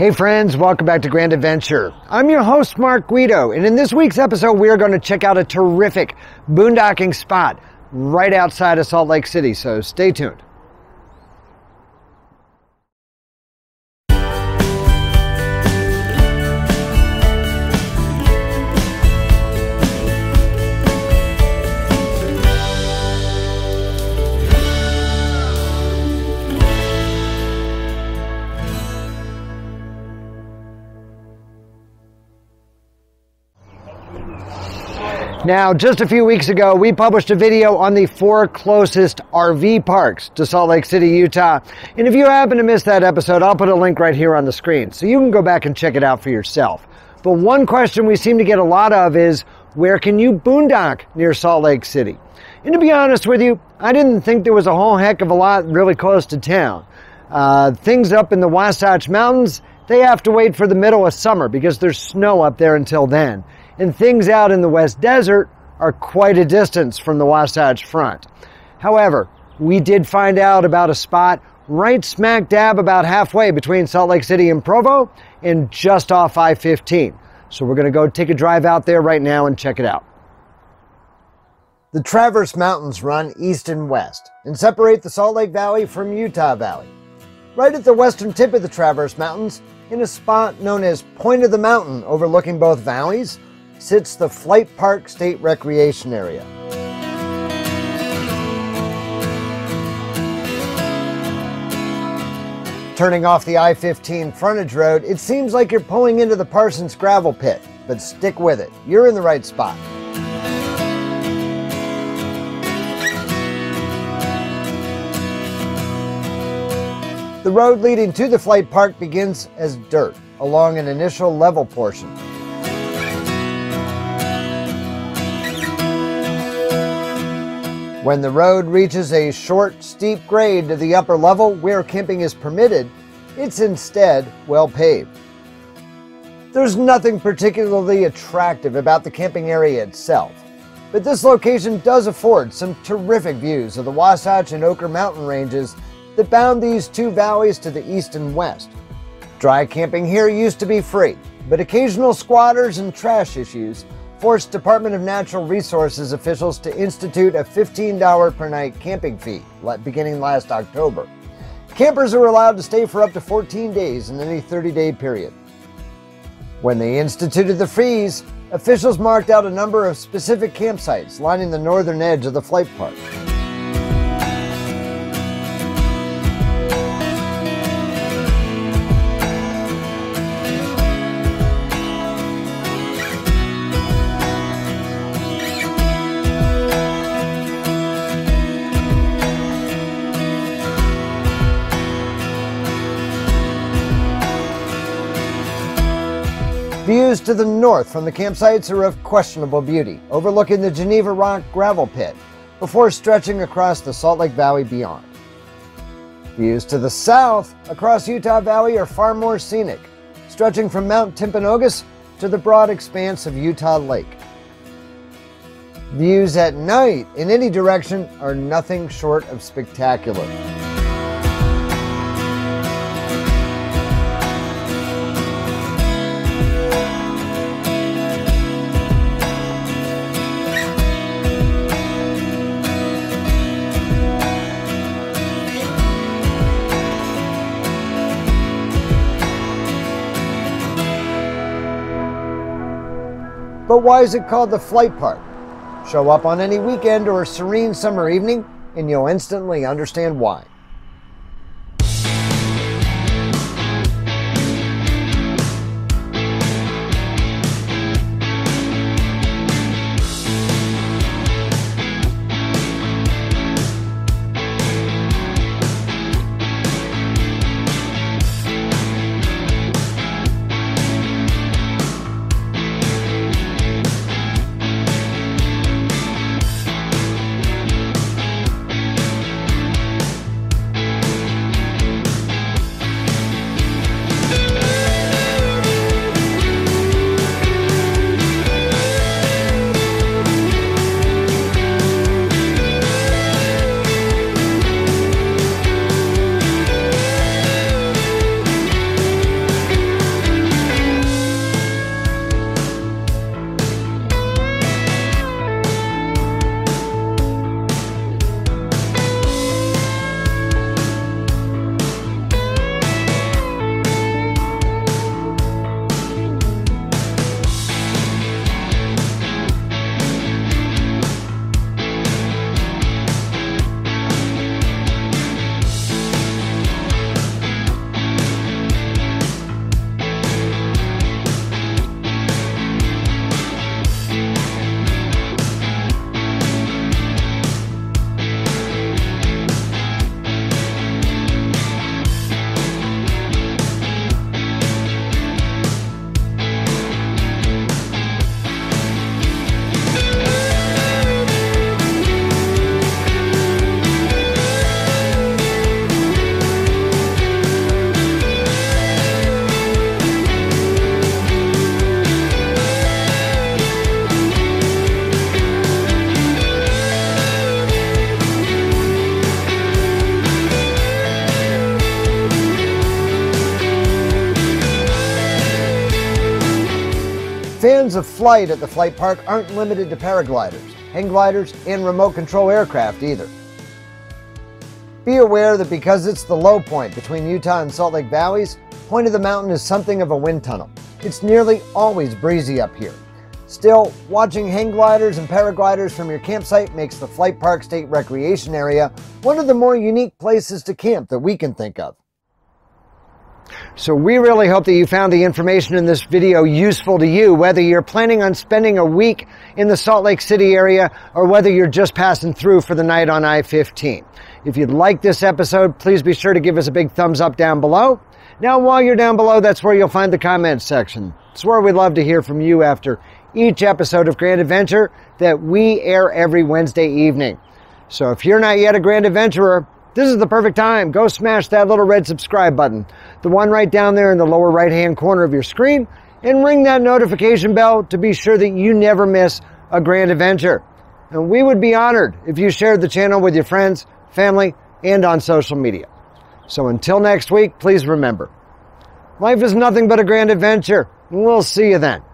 Hey friends, welcome back to Grand Adventure. I'm your host, Mark Guido, and in this week's episode, we are going to check out a terrific boondocking spot right outside of Salt Lake City, so stay tuned. Now, just a few weeks ago, we published a video on the 4 closest RV parks to Salt Lake City, Utah. And if you happen to miss that episode, I'll put a link right here on the screen so you can go back and check it out for yourself. But one question we seem to get a lot of is, where can you boondock near Salt Lake City? And to be honest with you, I didn't think there was a whole heck of a lot really close to town. Things up in the Wasatch Mountains, they have to wait for the middle of summer because there's snow up there until then. And things out in the West Desert are quite a distance from the Wasatch Front. However, we did find out about a spot right smack dab about halfway between Salt Lake City and Provo and just off I-15. So we're going to go take a drive out there right now and check it out. The Traverse Mountains run east and west and separate the Salt Lake Valley from Utah Valley. Right at the western tip of the Traverse Mountains, in a spot known as Point of the Mountain overlooking both valleys, sits the Flight Park State Recreation Area. Turning off the I-15 frontage road, it seems like you're pulling into the Parsons gravel pit, but stick with it. You're in the right spot. The road leading to the Flight Park begins as dirt along an initial level portion. When the road reaches a short, steep grade to the upper level where camping is permitted, it's instead well paved. There's nothing particularly attractive about the camping area itself, but this location does afford some terrific views of the Wasatch and Oquirrh mountain ranges that bound these two valleys to the east and west. Dry camping here used to be free, but occasional squatters and trash issues forced Department of Natural Resources officials to institute a $15 per night camping fee beginning last October. Campers are allowed to stay for up to 14 days in any 30-day period. When they instituted the fees, officials marked out a number of specific campsites lining the northern edge of the Flight Park. Views to the north from the campsites are of questionable beauty, overlooking the Geneva Rock gravel pit, before stretching across the Salt Lake Valley beyond. Views to the south across Utah Valley are far more scenic, stretching from Mount Timpanogos to the broad expanse of Utah Lake. Views at night in any direction are nothing short of spectacular. But why is it called the Flight Park? Show up on any weekend or serene summer evening, and you'll instantly understand why. Fans of flight at the Flight Park aren't limited to paragliders, hang gliders, and remote control aircraft either. Be aware that because it's the low point between Utah and Salt Lake Valleys, Point of the Mountain is something of a wind tunnel. It's nearly always breezy up here. Still, watching hang gliders and paragliders from your campsite makes the Flight Park State Recreation Area one of the more unique places to camp that we can think of. So we really hope that you found the information in this video useful to you, whether you're planning on spending a week in the Salt Lake City area or whether you're just passing through for the night on I-15. If you'd like this episode, please be sure to give us a big thumbs up down below. Now, while you're down below, that's where you'll find the comments section. It's where we'd love to hear from you after each episode of Grand Adventure that we air every Wednesday evening. So if you're not yet a Grand Adventurer, this is the perfect time. Go smash that little red subscribe button, the one right down there in the lower right-hand corner of your screen, and ring that notification bell to be sure that you never miss a Grand Adventure. And we would be honored if you shared the channel with your friends, family, and on social media. So until next week, please remember, life is nothing but a Grand Adventure, and we'll see you then.